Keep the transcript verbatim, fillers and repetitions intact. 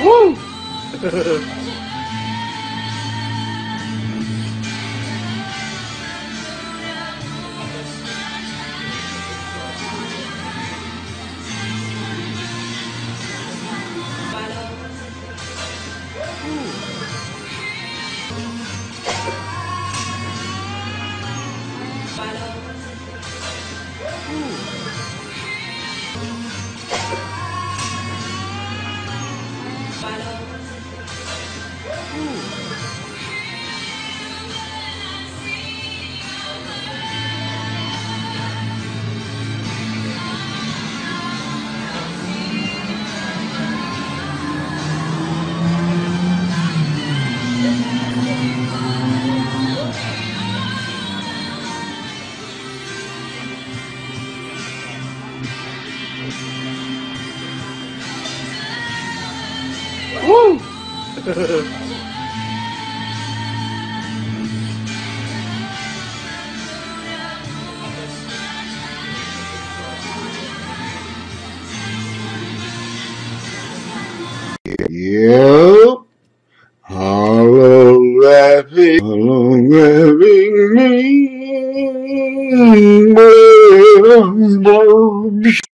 Woo! Woo! Yep. Hollow laughing, hollow laughing me.